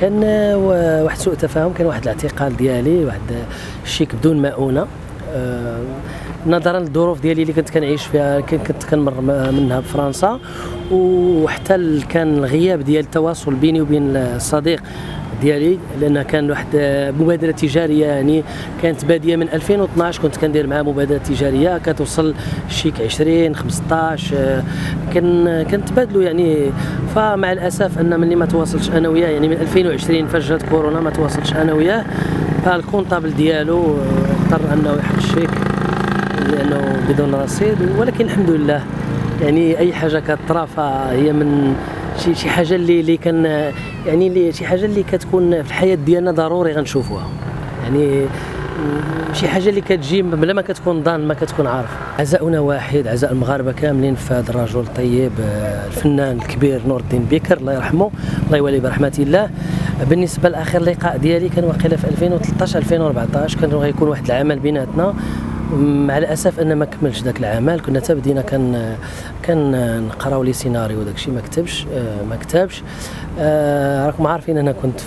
كان واحد سوء تفاهم، كان واحد الاعتقال ديالي، واحد الشيك بدون مؤونه، نظرا للظروف ديالي اللي كنت كنعيش فيها، كنت كنمر منها بفرنسا، وحتى كان الغياب ديال التواصل بيني وبين الصديق ديالي، لان كان واحد مبادره تجاريه، يعني كانت باديه من 2012 كنت كندير معاه مبادره تجاريه كتوصل شيك 20 15 كنتبادلوا يعني. فمع الاسف ان ملي ما تواصلش انا وياه، يعني من 2020 فاش جات كورونا ما تواصلش انا وياه، فالكونطابل ديالو اضطر انه يحط الشيك لانه بدون رصيد. ولكن الحمد لله يعني اي حاجه كطرا فهي من شي حاجه اللي كان يعني اللي شي حاجه اللي كتكون في الحياه ديالنا ضروري غنشوفوها، يعني شي حاجه اللي كتجي بلا ما كتكون ضان، ما كتكون عارف. عزاؤنا واحد، عزاء المغاربه كاملين في هذا الرجل الطيب الفنان الكبير نور الدين بكر الله يرحمه، الله يولي برحمه الله. بالنسبه لاخر لقاء ديالي كان واقيلا في 2013 2014 كان غيكون واحد العمل بيناتنا، مع الاسف ان ما كملش ذاك العمل. كنا حتى بدينا كنقراو لي سيناريو وداك الشيء، ما كتبش. راكم عارفين انا كنت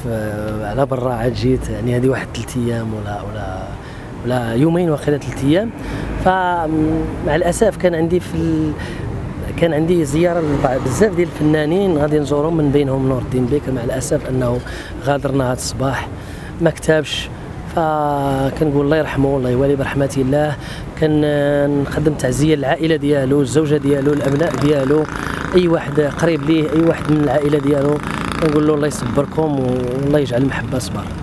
على برا، عاد جيت يعني هذه واحد 3 ايام ولا يومين وخلال 3 ايام. فمع الاسف كان عندي زياره بزاف ديال الفنانين غادي نزورهم، من بينهم نور الدين بكر. مع الاسف انه غادرنا هذا الصباح ما كتبش. فكنقول الله يرحمه، الله يولي برحمته الله. كنقدم تعزيه للعائله ديالو، الزوجه ديالو، الابناء ديالو، اي واحد قريب ليه، اي واحد من العائله ديالو. كنقول له الله يصبركم والله يجعل المحبه صبر.